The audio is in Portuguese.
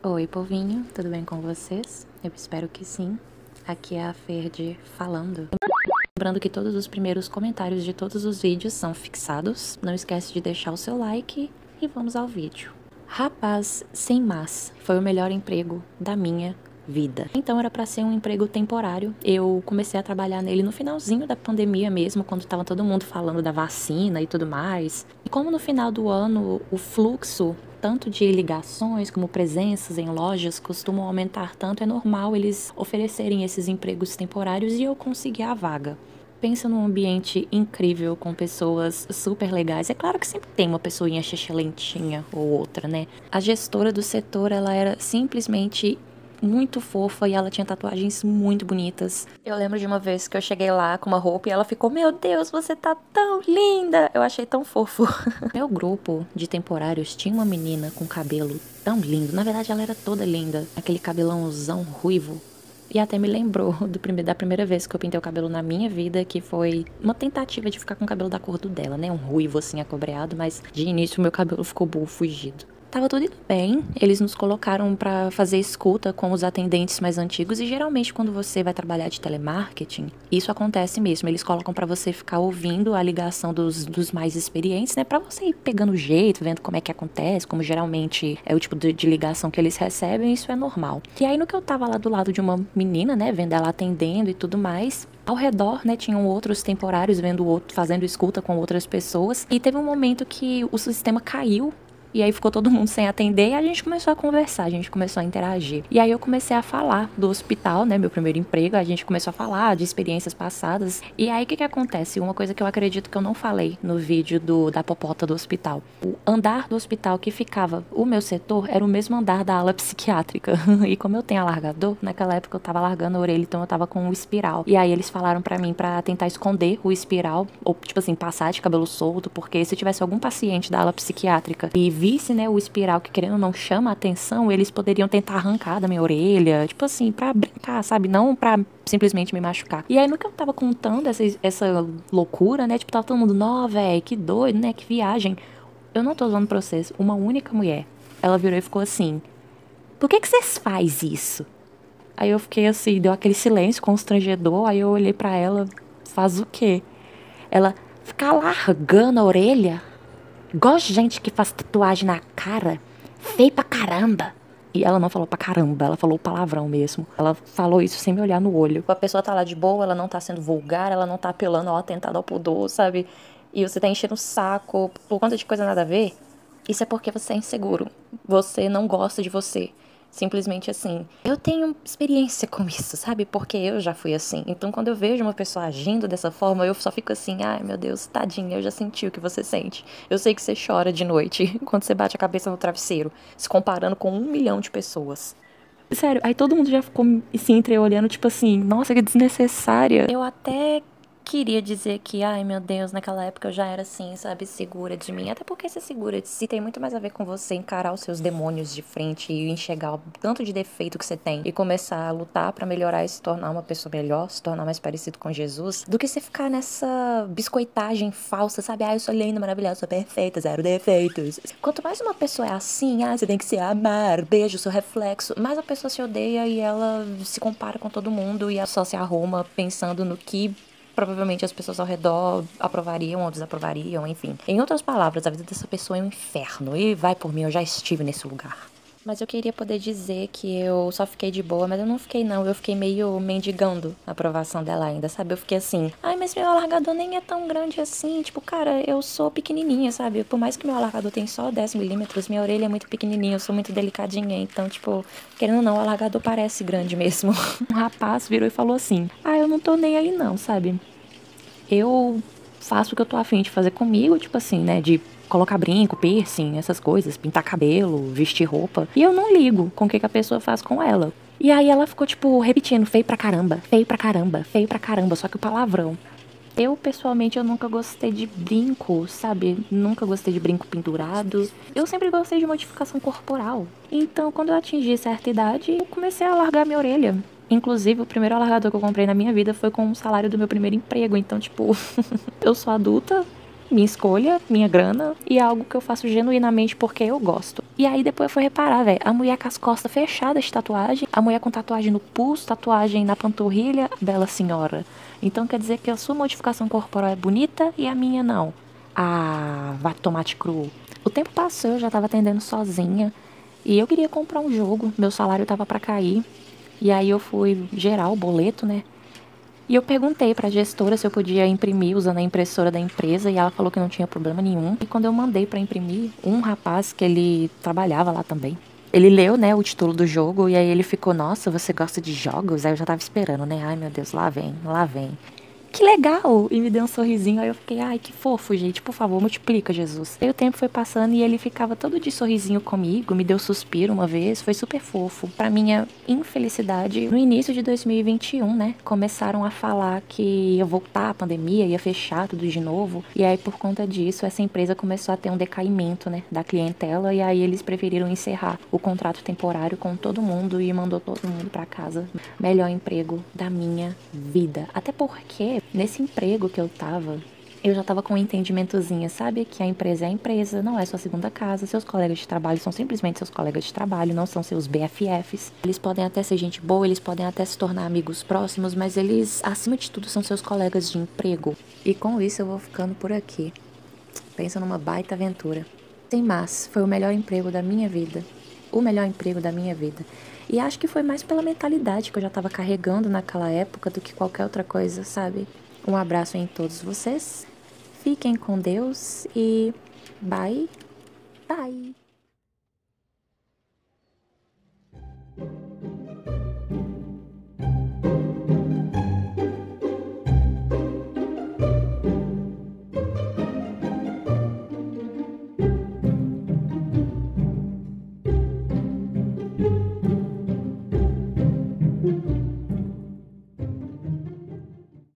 Oi, povinho, tudo bem com vocês? Eu espero que sim. Aqui é a Ferdi falando. Lembrando que todos os primeiros comentários de todos os vídeos são fixados. Não esquece de deixar o seu like e vamos ao vídeo. Rapaz sem mas foi o melhor emprego da minha vida. Então era pra ser um emprego temporário. Eu comecei a trabalhar nele no finalzinho da pandemia mesmo, quando tava todo mundo falando da vacina e tudo mais. E como no final do ano o fluxo tanto de ligações como presenças em lojas costumam aumentar tanto, é normal eles oferecerem esses empregos temporários e eu consegui a vaga. Pensa num ambiente incrível, com pessoas super legais. É claro que sempre tem uma pessoinha excelentinha ou outra, né? A gestora do setor, ela era simplesmente muito fofa e ela tinha tatuagens muito bonitas. Eu lembro de uma vez que eu cheguei lá com uma roupa e ela ficou, meu Deus, você tá tão linda! Eu achei tão fofo. Meu grupo de temporários tinha uma menina com cabelo tão lindo. Na verdade, ela era toda linda. Aquele cabelãozão ruivo. E até me lembrou da primeira vez que eu pintei o cabelo na minha vida, que foi uma tentativa de ficar com o cabelo da cor do dela, né? Um ruivo assim, acobreado, mas de início o meu cabelo ficou burro, fugido. Tava tudo indo bem, eles nos colocaram pra fazer escuta com os atendentes mais antigos e geralmente quando você vai trabalhar de telemarketing, isso acontece mesmo, eles colocam pra você ficar ouvindo a ligação dos mais experientes, né, pra você ir pegando o jeito, vendo como é que acontece, como geralmente é o tipo de ligação que eles recebem, isso é normal. E aí no que eu tava lá do lado de uma menina, né, vendo ela atendendo e tudo mais, ao redor, né, tinham outros temporários fazendo escuta com outras pessoas e teve um momento que o sistema caiu. E aí ficou todo mundo sem atender e a gente começou a conversar, a gente começou a interagir. E aí eu comecei a falar do hospital, né, meu primeiro emprego, a gente começou a falar de experiências passadas. E aí o que acontece? Uma coisa que eu acredito que eu não falei no vídeo da popota do hospital. O andar do hospital que ficava o meu setor era o mesmo andar da ala psiquiátrica. E como eu tenho alargador, naquela época eu tava largando a orelha, então eu tava com um espiral. E aí eles falaram pra mim pra tentar esconder o espiral, ou tipo assim, passar de cabelo solto, porque se tivesse algum paciente da ala psiquiátrica e visse, né, o espiral que querendo ou não chama a atenção, eles poderiam tentar arrancar da minha orelha, tipo assim, pra brincar, sabe? Não pra simplesmente me machucar. E aí no que eu tava contando essa loucura, né, tipo, tava todo mundo, nó, véi, que doido, né, que viagem. Eu não tô zoando pra vocês, uma única mulher, ela virou e ficou assim, por que vocês faz isso? Aí eu fiquei assim, deu aquele silêncio constrangedor, aí eu olhei pra ela, faz o quê? Ela, ficar largando a orelha? Gosto de gente que faz tatuagem na cara, feio pra caramba. E ela não falou pra caramba, ela falou palavrão mesmo. Ela falou isso sem me olhar no olho. A pessoa tá lá de boa, ela não tá sendo vulgar, ela não tá apelando ao atentado ao pudor, sabe? E você tá enchendo o saco por conta de coisa nada a ver. Isso é porque você é inseguro. Você não gosta de você. Simplesmente assim. Eu tenho experiência com isso, sabe? Porque eu já fui assim. Então, quando eu vejo uma pessoa agindo dessa forma, eu só fico assim, ai meu Deus, tadinha, eu já senti o que você sente. Eu sei que você chora de noite, quando você bate a cabeça no travesseiro, se comparando com 1 milhão de pessoas. Sério, aí todo mundo já ficou se entreolhando, tipo assim, nossa, que desnecessária. Eu até queria dizer que, ai meu Deus, naquela época eu já era assim, sabe, segura de mim. Até porque ser segura de si tem muito mais a ver com você encarar os seus demônios de frente e enxergar o tanto de defeito que você tem e começar a lutar pra melhorar e se tornar uma pessoa melhor, se tornar mais parecido com Jesus, do que você ficar nessa biscoitagem falsa, sabe? Ah, eu sou linda, maravilhosa, sou perfeita, zero defeitos. Quanto mais uma pessoa é assim, ah, você tem que se amar, beijo, seu reflexo, mais a pessoa se odeia e ela se compara com todo mundo e ela só se arruma pensando no que provavelmente as pessoas ao redor aprovariam ou desaprovariam, enfim. Em outras palavras, a vida dessa pessoa é um inferno. E vai por mim, eu já estive nesse lugar. Mas eu queria poder dizer que eu só fiquei de boa, mas eu não fiquei não, eu fiquei meio mendigando a aprovação dela ainda, sabe? Eu fiquei assim, ai, mas meu alargador nem é tão grande assim, tipo, cara, eu sou pequenininha, sabe? Por mais que meu alargador tenha só 10 mm, minha orelha é muito pequenininha, eu sou muito delicadinha, então, tipo, querendo ou não, o alargador parece grande mesmo. Um rapaz virou e falou assim, ah, eu não tô nem aí não, sabe? Eu faço o que eu tô afim de fazer comigo, tipo assim, né, de colocar brinco, piercing, essas coisas, pintar cabelo, vestir roupa. E eu não ligo com o que a pessoa faz com ela. E aí ela ficou, tipo, repetindo, feio pra caramba, feio pra caramba, feio pra caramba, só que o palavrão. Eu, pessoalmente, eu nunca gostei de brinco, sabe? Nunca gostei de brinco pendurado. Eu sempre gostei de modificação corporal. Então, quando eu atingi certa idade, eu comecei a largar minha orelha. Inclusive, o primeiro alargador que eu comprei na minha vida foi com o salário do meu primeiro emprego. Então, tipo, eu sou adulta, minha escolha, minha grana e é algo que eu faço genuinamente porque eu gosto. E aí depois eu fui reparar, velho, a mulher com as costas fechadas de tatuagem, a mulher com tatuagem no pulso, tatuagem na panturrilha, bela senhora. Então quer dizer que a sua modificação corporal é bonita e a minha não. Ah, vai tomate cru. O tempo passou, eu já tava atendendo sozinha. E eu queria comprar um jogo, meu salário tava pra cair. E aí eu fui gerar o boleto, né? E eu perguntei pra gestora se eu podia imprimir usando a impressora da empresa, e ela falou que não tinha problema nenhum. E quando eu mandei pra imprimir, um rapaz que ele trabalhava lá também, ele leu, né, o título do jogo, e aí ele ficou, nossa, você gosta de jogos? Aí eu já tava esperando, né, ai meu Deus, lá vem, lá vem. Que legal! E me deu um sorrisinho, aí eu fiquei, ai que fofo, gente, por favor, multiplica, Jesus. Aí o tempo foi passando e ele ficava todo de sorrisinho comigo, me deu suspiro uma vez, foi super fofo. Pra minha infelicidade, no início de 2021, né, começaram a falar que ia voltar a pandemia, ia fechar tudo de novo. E aí por conta disso, essa empresa começou a ter um decaimento, né, da clientela, e aí eles preferiram encerrar o contrato temporário com todo mundo e mandou todo mundo pra casa. Melhor emprego da minha vida. Até porque nesse emprego que eu tava, eu já tava com um entendimentozinho, sabe? Que a empresa é a empresa, não é sua segunda casa. Seus colegas de trabalho são simplesmente seus colegas de trabalho, não são seus BFFs. Eles podem até ser gente boa, eles podem até se tornar amigos próximos, mas eles, acima de tudo, são seus colegas de emprego. E com isso eu vou ficando por aqui. Pensa numa baita aventura. Sem mais, foi o melhor emprego da minha vida. O melhor emprego da minha vida. E acho que foi mais pela mentalidade que eu já estava carregando naquela época do que qualquer outra coisa, sabe? Um abraço em todos vocês. Fiquem com Deus e bye, bye.